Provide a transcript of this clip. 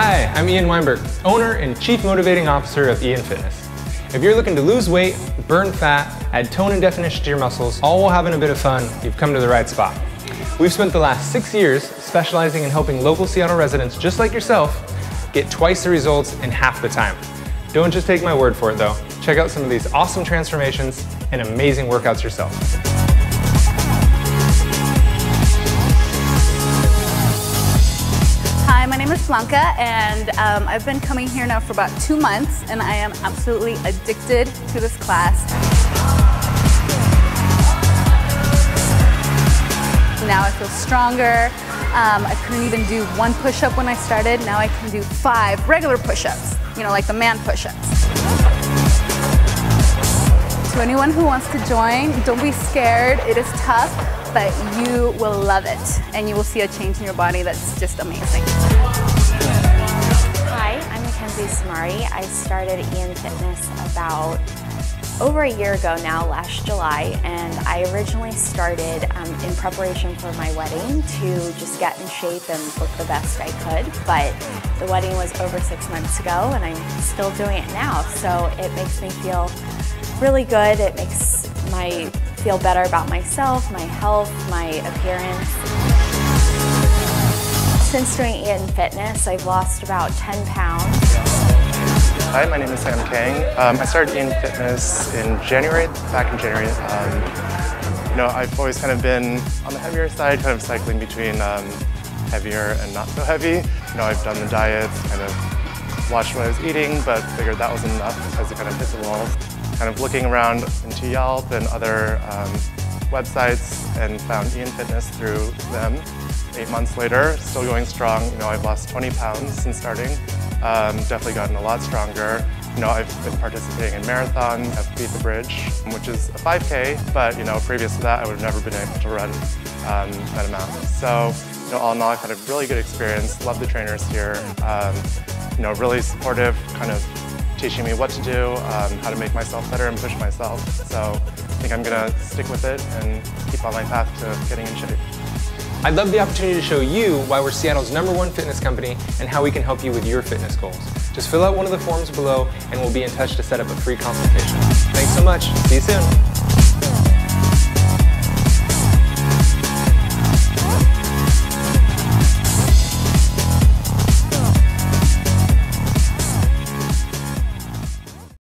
Hi, I'm Ian Weinberg, owner and chief motivating officer of Ian Fitness. If you're looking to lose weight, burn fat, add tone and definition to your muscles, all while having a bit of fun, you've come to the right spot. We've spent the last 6 years specializing in helping local Seattle residents just like yourself get twice the results in half the time. Don't just take my word for it though. Check out some of these awesome transformations and amazing workouts yourself. My name is Blanca, and I've been coming here now for about 2 months, and I am absolutely addicted to this class. Now I feel stronger. I couldn't even do one push-up when I started. Now I can do 5 regular push-ups, you know, like the man push-ups. To anyone who wants to join, don't be scared. It is tough, but you will love it, and you will see a change in your body that's just amazing. Hi, I'm Mackenzie Samari. I started Ian Fitness about over a year ago now, last July, and I originally started in preparation for my wedding to just get in shape and look the best I could, but the wedding was over 6 months ago, and I'm still doing it now, so it makes me feel really good. It makes my feel better about myself, my health, my appearance. Since doing Ian Fitness, I've lost about 10 pounds. Hi, my name is Sam Kang. I started Ian Fitness back in January. You know, I've always kind of been on the heavier side, kind of cycling between heavier and not so heavy. You know, I've done the diets, kind of watched what I was eating, but figured that wasn't enough as it kind of hit the wall. Kind of looking around into Yelp and other websites and found Ian Fitness through them. 8 months later, still going strong. You know, I've lost 20 pounds since starting. Definitely gotten a lot stronger. You know, I've been participating in marathons at Beat the Bridge, which is a 5K, but you know, previous to that, I would have never been able to run that amount. So, you know, all in all, I've had a really good experience. Love the trainers here. You know, really supportive, kind of teaching me what to do, how to make myself better and push myself. So I think I'm gonna stick with it and keep on my path to getting in shape. I'd love the opportunity to show you why we're Seattle's #1 fitness company and how we can help you with your fitness goals. Just fill out one of the forms below and we'll be in touch to set up a free consultation. Thanks so much, see you soon.